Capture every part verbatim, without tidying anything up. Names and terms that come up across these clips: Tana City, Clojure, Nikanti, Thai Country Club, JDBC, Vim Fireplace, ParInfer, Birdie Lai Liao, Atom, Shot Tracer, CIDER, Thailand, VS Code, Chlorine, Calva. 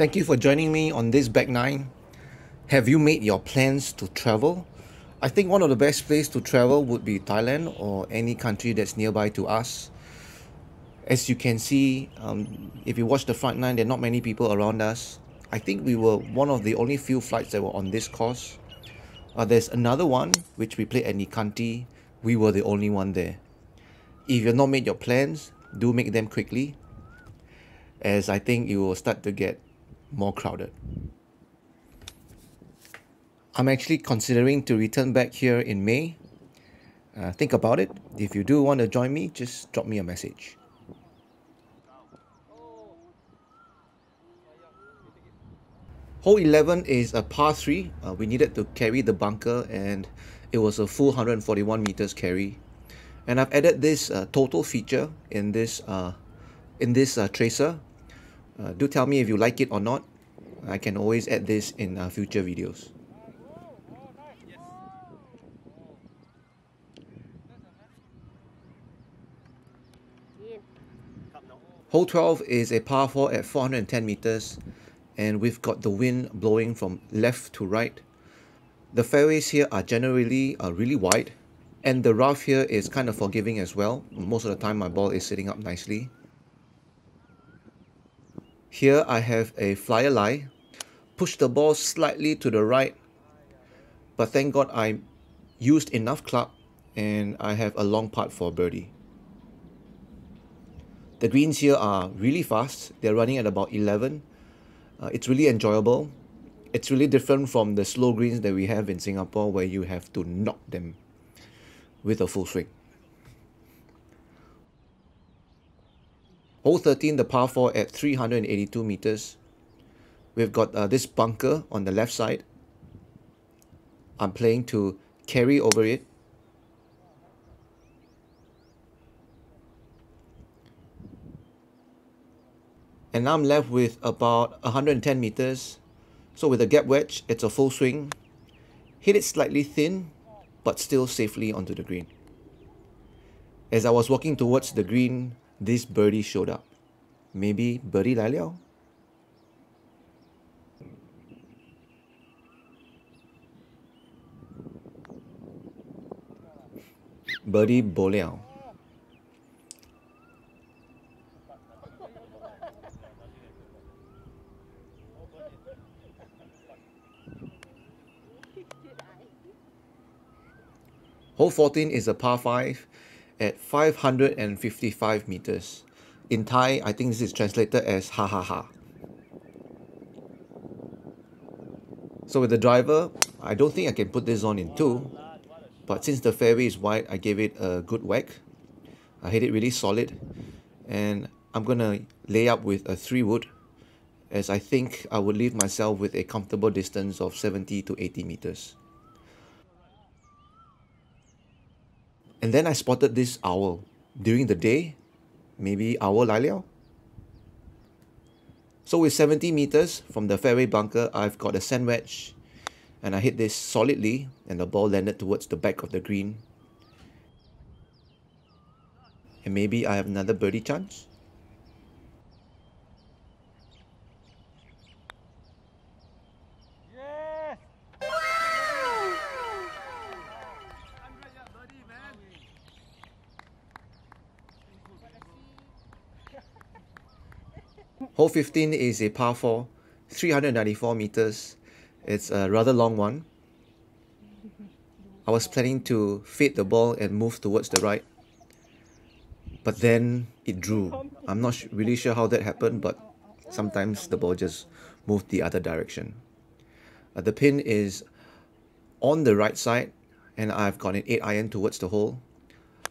Thank you for joining me on this back nine. Have you made your plans to travel? I think one of the best places to travel would be Thailand or any country that's nearby to us. As you can see, um, if you watch the front nine, there are not many people around us. I think we were one of the only few flights that were on this course. Uh, there's another one which we played at Nikanti. We were the only one there. If you've not made your plans, do make them quickly, as I think it will start to get more crowded. I'm actually considering to return back here in May. Uh, think about it. If you do want to join me, just drop me a message. Hole eleven is a par three. Uh, we needed to carry the bunker, and it was a full one hundred forty-one meters carry. And I've added this uh, total feature in this uh, in this uh, tracer. Uh, do tell me if you like it or not. I can always add this in uh, future videos. Hole twelve is a par four at four hundred ten meters. And we've got the wind blowing from left to right. The fairways here are generally uh, really wide, and the rough here is kind of forgiving as well. Most of the time my ball is sitting up nicely. Here I have a flyer lie, push the ball slightly to the right, but thank God I used enough club and I have a long putt for birdie. The greens here are really fast. They're running at about eleven. Uh, it's really enjoyable. It's really different from the slow greens that we have in Singapore, where you have to knock them with a full swing. Hole thirteen, the par four at three hundred eighty-two meters. We've got uh, this bunker on the left side. I'm playing to carry over it. And now I'm left with about one hundred ten meters. So with a gap wedge, it's a full swing. Hit it slightly thin, but still safely onto the green. As I was walking towards the green, this birdie showed up. Maybe birdie lai liao. Birdie bo liao. Hole fourteen is a par five at five hundred fifty-five meters. In Thai, I think this is translated as ha ha ha. So with the driver, I don't think I can put this on in two, but since the fairway is wide, I gave it a good whack. I hit it really solid, and I'm gonna lay up with a three wood, as I think I would leave myself with a comfortable distance of seventy to eighty meters. And then I spotted this owl during the day, maybe owl lai liao. So with seventy meters from the fairway bunker, I've got a sand wedge, and I hit this solidly, and the ball landed towards the back of the green. And maybe I have another birdie chance. Hole fifteen is a par four, three hundred ninety-four meters. It's a rather long one. I was planning to fade the ball and move towards the right, but then it drew. I'm not really sure how that happened, but sometimes the ball just moved the other direction. Uh, the pin is on the right side, and I've got an eight iron towards the hole.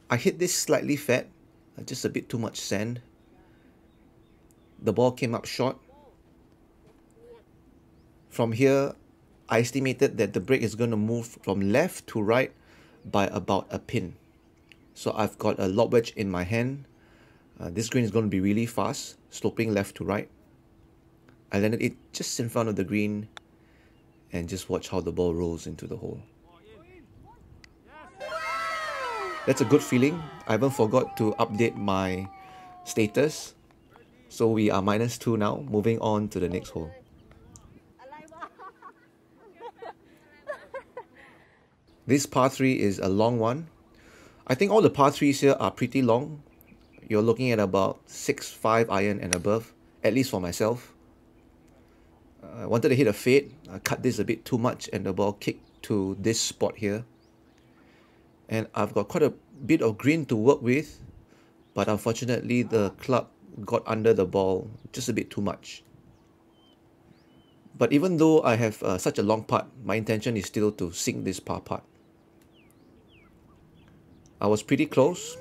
I hit this slightly fat, just a bit too much sand. The ball came up short. From here, I estimated that the break is going to move from left to right by about a pin. So I've got a lob wedge in my hand. Uh, this green is going to be really fast, sloping left to right. I landed it just in front of the green, and just watch how the ball rolls into the hole. That's a good feeling. I haven't forgot to update my status. So we are minus two now, moving on to the next hole. This par three is a long one. I think all the par threes here are pretty long. You're looking at about six five iron and above, at least for myself. I wanted to hit a fade. I cut this a bit too much and the ball kicked to this spot here. And I've got quite a bit of green to work with, but unfortunately the club got under the ball just a bit too much. But even though I have uh, such a long putt, my intention is still to sink this par putt. I was pretty close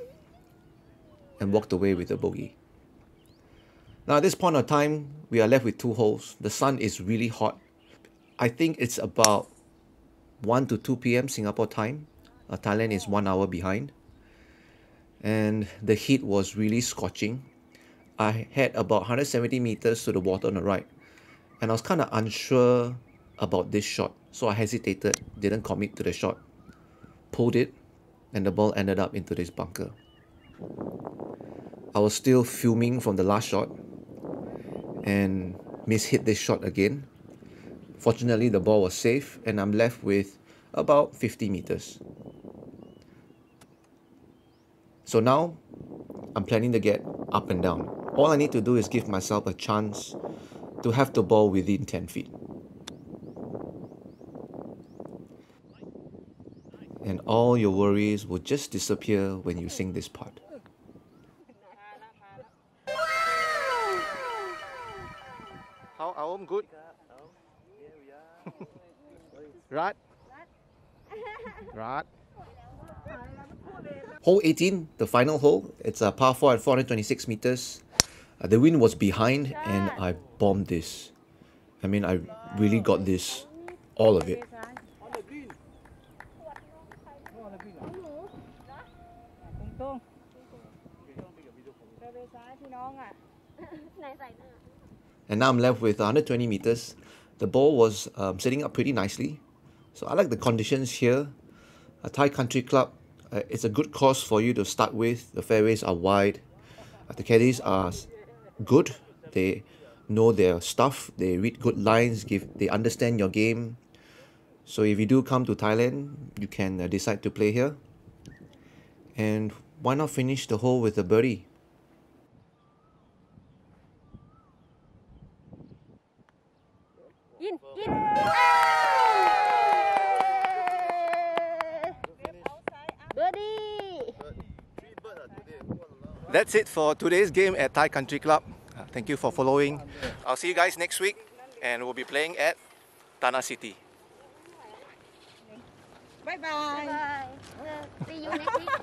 and walked away with a bogey. Now at this point of time, we are left with two holes. The sun is really hot. I think it's about one to two P M Singapore time. Uh, Thailand is one hour behind. And the heat was really scorching. I had about one hundred seventy meters to the water on the right. And I was kind of unsure about this shot. So I hesitated, didn't commit to the shot. Pulled it, and the ball ended up into this bunker. I was still fuming from the last shot and mishit this shot again. Fortunately, the ball was safe and I'm left with about fifty meters. So now I'm planning to get up and down. All I need to do is give myself a chance to have the ball within ten feet. And all your worries will just disappear when you sing this part. How are you? Good? Right? Right. Hole eighteen, the final hole. It's a par four at four hundred twenty-six meters. Uh, the wind was behind and I bombed this. I mean, I really got this, all of it. And now I'm left with one hundred twenty meters. The ball was um, sitting up pretty nicely. So I like the conditions here. A Thai Country Club, uh, it's a good course for you to start with. The fairways are wide. Uh, the caddies are good. They know their stuff. They read good lines. Give, they understand your game. So if you do come to Thailand, you can uh, decide to play here. And why not finish the hole with a birdie? That's it for today's game at Thai Country Club. Uh, thank you for following. I'll see you guys next week and we'll be playing at Tana City. Bye bye. Bye bye. See you next week.